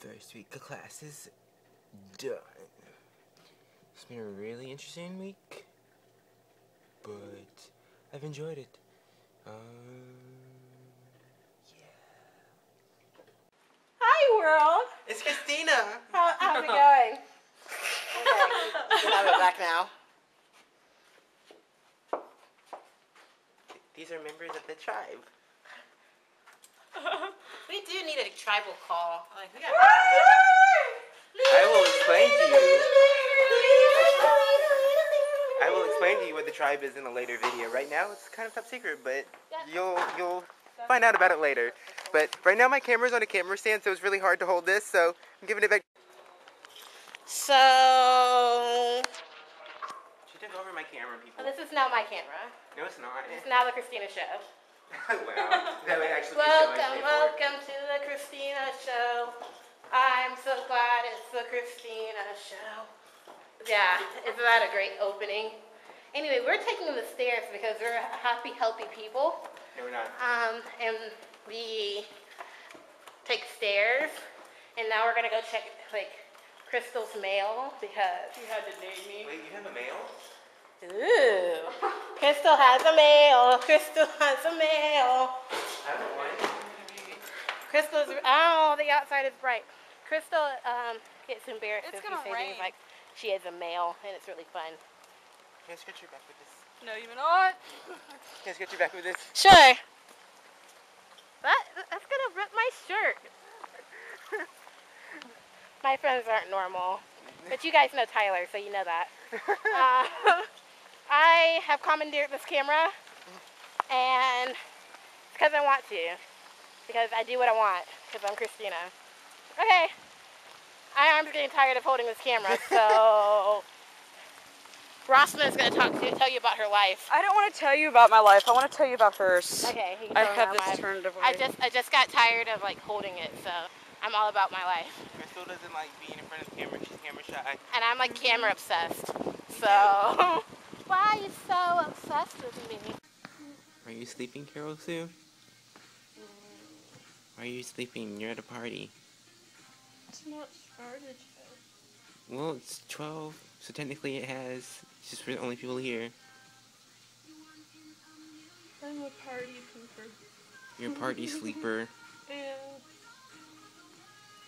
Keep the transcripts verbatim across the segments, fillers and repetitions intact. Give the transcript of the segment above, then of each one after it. First week of classes done. It's been a really interesting week, but I've enjoyed it. Um, yeah. Hi, world. It's Christina. How, how's it going? Okay, you can have it back now. These are members of the tribe. We do need a tribal call. Like, we gotta I will explain to you. I will explain to you what the tribe is in a later video. Right now, it's kind of top secret, but you'll you'll find out about it later. But right now, my camera's on a camera stand, so it's really hard to hold this. So I'm giving it back. So. She took over my camera, people. Well, this is now my camera. No, it's not. It's now the Christina show. Wow. That would actually welcome, welcome to the Christina show. I'm so glad it's the Christina show. Yeah, isn't that a great opening? Anyway, we're taking the stairs because we're happy, healthy people. No, we're not. Um, and we take stairs, and now we're gonna go check like Crystal's mail because you had to name me. Wait, you have a mail? Ooh, Crystal has a mail. Crystal has a mail. I don't want it. Crystal's, oh, the outside is bright. Crystal um, gets embarrassed it's if you say things like, she has a mail, and it's really fun. Can I scratch your back with this? No, you may not. Can I scratch your back with this? Sure. That, that's gonna rip my shirt. My friends aren't normal. But you guys know Tyler, so you know that. uh, I have commandeered this camera, and it's because I want to, because I do what I want, because I'm Christina. Okay, I am getting tired of holding this camera, so Rossman is going to talk to you, tell you about her life. I don't want to tell you about my life. I want to tell you about hers. Okay, you can tell I have this life. Turned away. I just I just got tired of like holding it, so I'm all about my life. Crystal doesn't like being in front of the camera. She's camera shy. And I'm like camera obsessed. So, why are you so obsessed with me? Are you sleeping, Carolsue? Why are you sleeping? You're at a party. It's not started yet. Well, it's twelve, so technically it has. It's just for the only people here. I'm a party pooper. You're a party sleeper. Yeah.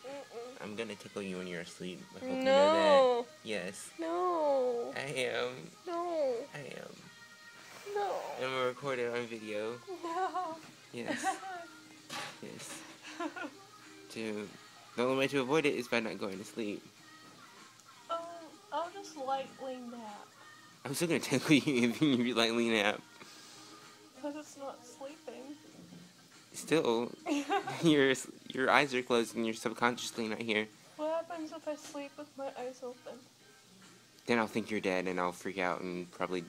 Mm-mm. I'm gonna tickle you when you're asleep. I hope no. You know that. Yes. No. I am. No. I am. No. And we're recorded on video. No. Yes. Yes. To the only way to avoid it is by not going to sleep. Um, I'll just lightly nap. I'm still gonna tickle you if you lightly nap. Because it's not sleeping. Still, your your eyes are closed and you're subconsciously not here. What happens if I sleep with my eyes open? Then I'll think you're dead and I'll freak out and probably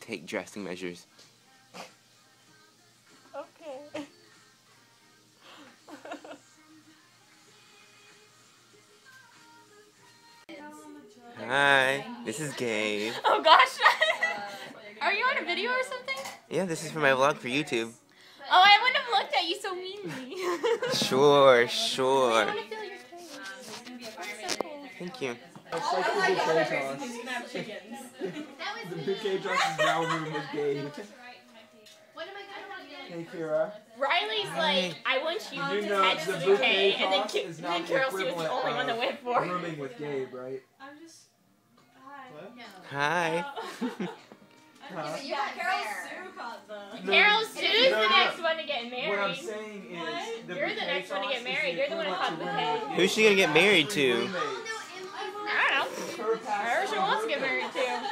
take drastic measures. Okay. Hi, this is Gabe. Oh gosh, are you on a video or something? Yeah, this is for my vlog for YouTube. Oh, I wouldn't have looked at you so meanly. Sure, sure. I want to feel your face. That's so cool. Thank you. It's like the bouquet toss. The bouquet toss is now moving with Gabe. Hey, Kira. Riley's like, I want you to catch the bouquet, and then Carolsue is the only one that went for it. Rooming with Gabe, right? I'm just. Hi. Hi. Huh? Yeah, Carolsue caught them. No, Carolsue's no, the next one to get married. What I'm saying is, what? The you're the next one to get married. You're the one who caught the bouquet. Who's she gonna get married to? I don't know. Whoever she wants to get married to.